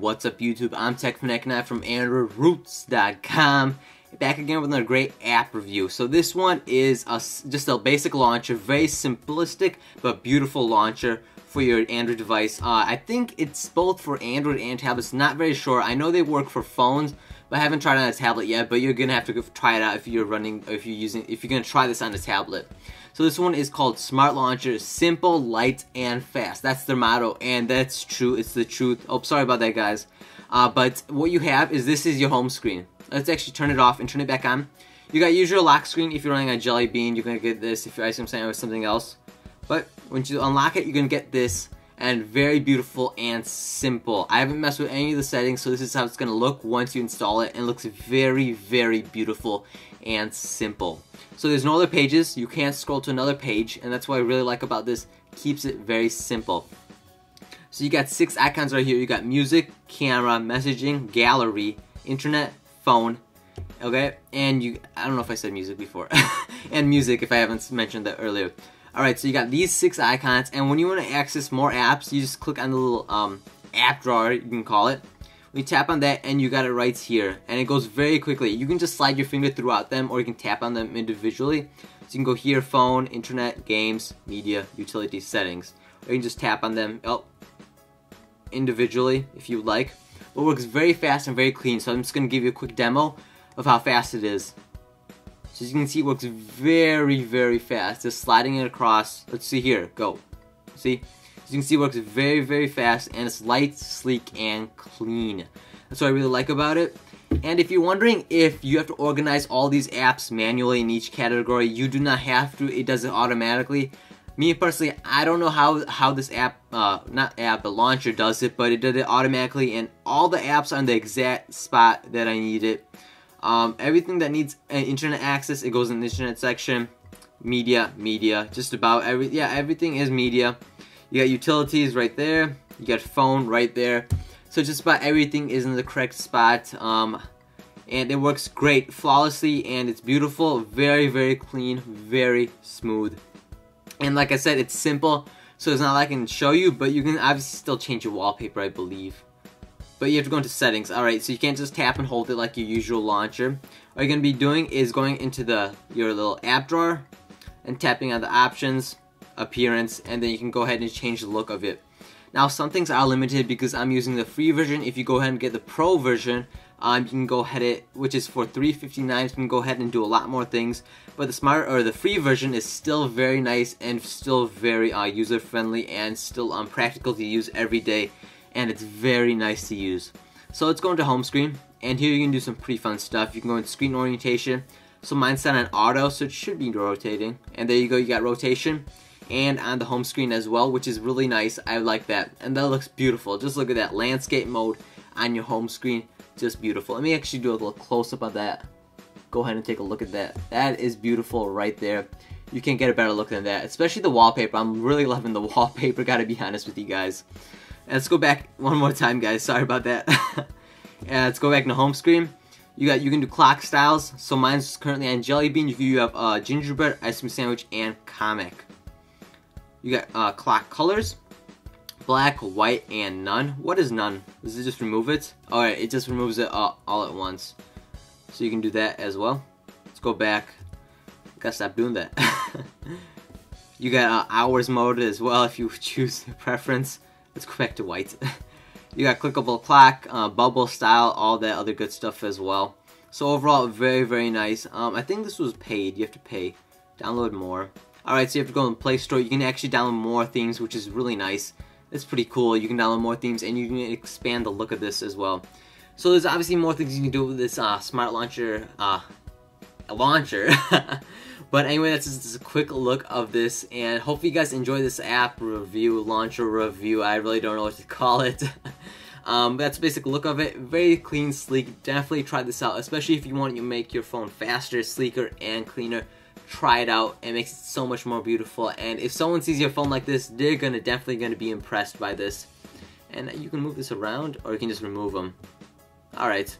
What's up YouTube? I'm TechFanatic9 from AndroidRoots.com, back again with another great app review. So this one is just a basic launcher, very simplistic but beautiful launcher for your Android device. I think it's both for Android and tablets, not very sure. I know they work for phones, but I haven't tried it on a tablet yet, but you're gonna have to go try it out if you're gonna try this on a tablet. So this one is called Smart Launcher, simple, light, and fast. That's their motto, and that's true. It's the truth. Oh, sorry about that, guys. But what you have is this is your home screen. Let's actually turn it off and turn it back on. You got usual lock screen. If you're running on Jelly Bean, you're gonna get this. If you're ice cream sandwich or something else, but once you unlock it, you're gonna get this, and very beautiful and simple. I haven't messed with any of the settings, so this is how it's gonna look once you install it, and it looks very, very beautiful and simple. So there's no other pages, you can't scroll to another page, and that's what I really like about this, keeps it very simple. So you got 6 icons right here, you got music, camera, messaging, gallery, internet, phone, okay, and I don't know if I said music before, and music if I haven't mentioned that earlier. Alright, so you got these 6 icons, and when you want to access more apps, you just click on the little app drawer, you can call it. You tap on that and you got it right here, and it goes very quickly. You can just slide your finger throughout them, or you can tap on them individually. So you can go here, phone, internet, games, media, utility, settings, or you can just tap on them individually if you like. But it works very fast and very clean, so I'm just going to give you a quick demo of how fast it is. So as you can see, it works very, very fast, just sliding it across. Let's see here, go. See? As you can see, it works very, very fast, and it's light, sleek, and clean. That's what I really like about it. And if you're wondering if you have to organize all these apps manually in each category, you do not have to. It does it automatically. Me personally, I don't know how this app, not app, but launcher does it, but it did it automatically, and all the apps are in the exact spot that I need it. Everything that needs internet access, it goes in the internet section. Media, just about everything is media. You got utilities right there, you got phone right there, so just about everything is in the correct spot, and it works great, flawlessly, and it's beautiful, very, very clean, very smooth, and like I said, it's simple, so it's not like I can show you, but you can obviously still change your wallpaper, I believe, but you have to go into settings. Alright, so you can't just tap and hold it like your usual launcher. What you're going to be doing is going into your little app drawer, and tapping on the options, appearance, and then you can go ahead and change the look of it. Now some things are limited because I'm using the free version. If you go ahead and get the pro version, you can go ahead which is for $3.59, you can go ahead and do a lot more things, but the free version is still very nice and still very user friendly and still practical to use every day, and it's very nice to use. So let's go into home screen, and here you can do some pretty fun stuff. You can go into screen orientation, so mine's set on auto, so it should be rotating, and there you go, you got rotation, and on the home screen as well, which is really nice. I like that, and that looks beautiful. Just look at that landscape mode on your home screen, just beautiful. Let me actually do a little close-up of that. Go ahead and take a look at that. That is beautiful right there. You can't get a better look than that, especially the wallpaper. I'm really loving the wallpaper, gotta be honest with you guys. And let's go back one more time, guys, sorry about that. And let's go back to the home screen. You can do clock styles, so mine's currently on Jelly Bean. You have gingerbread, ice cream sandwich, and comic. You got clock colors, black, white, and none. What is none? Does it just remove it? Alright, it just removes it all at once. So you can do that as well. Let's go back. Gotta stop doing that. You got hours mode as well if you choose your preference. Let's go back to white. You got clickable clock, bubble style, all that other good stuff as well. So overall, very, very nice. I think this was paid. You have to pay. Download more. Alright, so you have to go on Play Store, you can actually download more themes, which is really nice. It's pretty cool, you can download more themes, and you can expand the look of this as well. So there's obviously more things you can do with this Smart Launcher, But anyway, that's just a quick look of this, and hopefully you guys enjoy this app review, launcher review, I really don't know what to call it. That's a basic look of it, very clean, sleek, definitely try this out, especially if you want to make your phone faster, sleeker, and cleaner. Try it out, and it makes it so much more beautiful, and if someone sees your phone like this, they're definitely gonna be impressed by this. And you can move this around, or you can just remove them. Alright,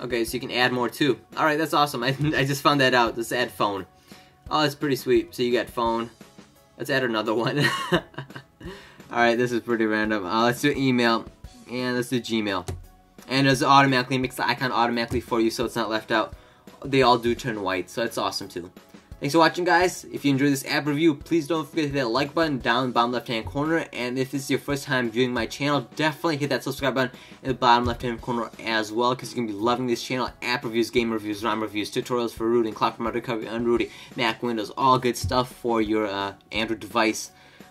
okay, so you can add more too. Alright, that's awesome. I just found that out. Let's add phone. Oh, that's pretty sweet. So you got phone, let's add another one. Alright, this is pretty random. Let's do email. and let's do Gmail. And it automatically makes the icon automatically for you so it's not left out. They all do turn white, so it's awesome too. Thanks for watching, guys. If you enjoyed this app review, please don't forget to hit that like button down in the bottom left hand corner. And if this is your first time viewing my channel, definitely hit that subscribe button in the bottom left hand corner as well, because you're going to be loving this channel. App reviews, game reviews, ROM reviews, tutorials for rooting, clock format recovery, unrooting, Mac, Windows, all good stuff for your Android device.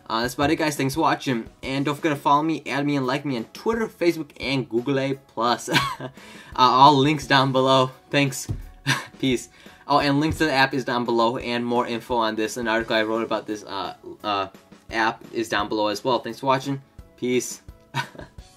That's about it, guys. Thanks for watching. And don't forget to follow me, add me, and like me on Twitter, Facebook, and Google A+. All links down below. Thanks. Peace. Oh, and links to the app is down below, and more info on this. An article I wrote about this app is down below as well. Thanks for watching. Peace.